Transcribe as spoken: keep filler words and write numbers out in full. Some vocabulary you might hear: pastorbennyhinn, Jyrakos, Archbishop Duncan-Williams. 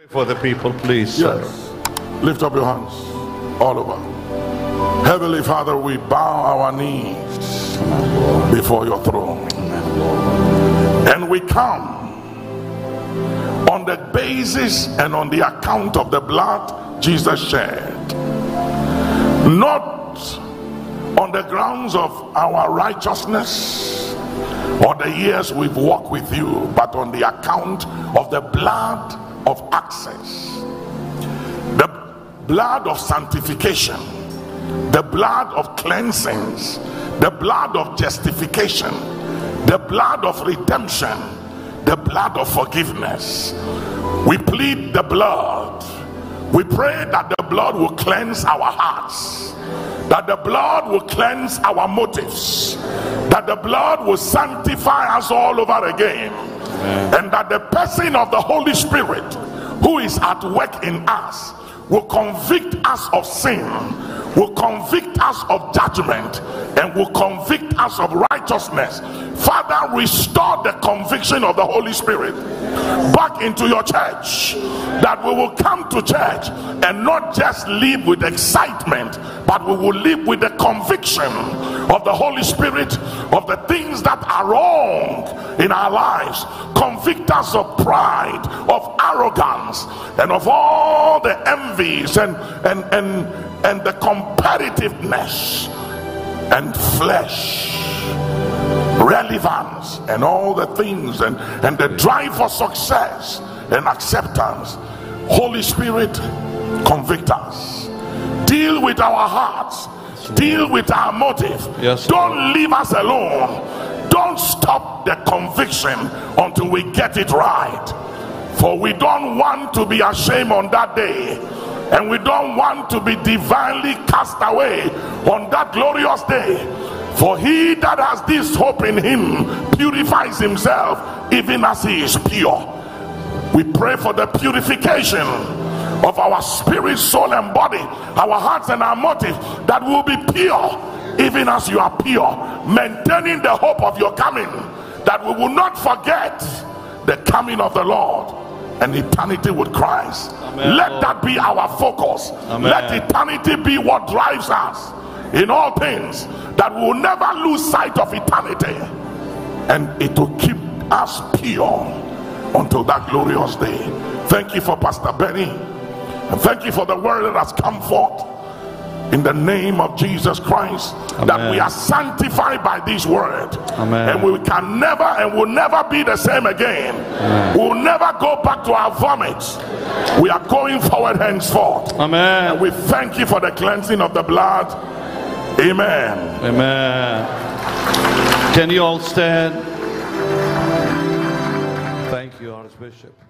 Pray for the people, please. Yes. Sir. Lift up your hands all over. Heavenly Father, we bow our knees before your throne. And we come on the basis and on the account of the blood Jesus shed. Not on the grounds of our righteousness or the years we've walked with you, but on the account of the blood of access, the blood of sanctification, the blood of cleansings, the blood of justification, the blood of redemption, the blood of forgiveness. We plead the blood. We pray that the blood will cleanse our hearts, that the blood will cleanse our motives, that the blood will sanctify us all over again. Amen. And that the person of the Holy Spirit who is at work in us will convict us of sin, will convict us of judgment, and will convict us of righteousness. Father, restore the conviction of the Holy Spirit back into your church, that we will come to church and not just live with excitement, but we will live with the conviction of the Holy Spirit of the things that are wrong in our lives. Convict us of pride, of arrogance, and of all the envies and and and and the competitiveness and flesh relevance and all the things and and the drive for success and acceptance. Holy Spirit, convict us. Deal with our hearts. Deal with our motive. Yes, don't leave us alone. Don't stop the conviction until we get it right, for we don't want to be ashamed on that day, and we don't want to be divinely cast away on that glorious day. For he that has this hope in him purifies himself even as he is pure. We pray for the purification of our spirit, soul, and body, our hearts and our motives, that will be pure even as you are pure, maintaining the hope of your coming, that we will not forget the coming of the Lord and eternity with Christ. Amen. Let that be our focus. Amen. Let eternity be what drives us in all things, that we will never lose sight of eternity, and it will keep us pure until that glorious day. Thank you for Pastor Benny, and thank you for the word that has come forth in the name of Jesus Christ. Amen. That we are sanctified by this word. Amen. And we can never and will never be the same again. Amen. We will never go back to our vomit. We are going forward henceforth. Amen. And we thank you for the cleansing of the blood. Amen. Amen. Can you all stand? Thank you, Archbishop.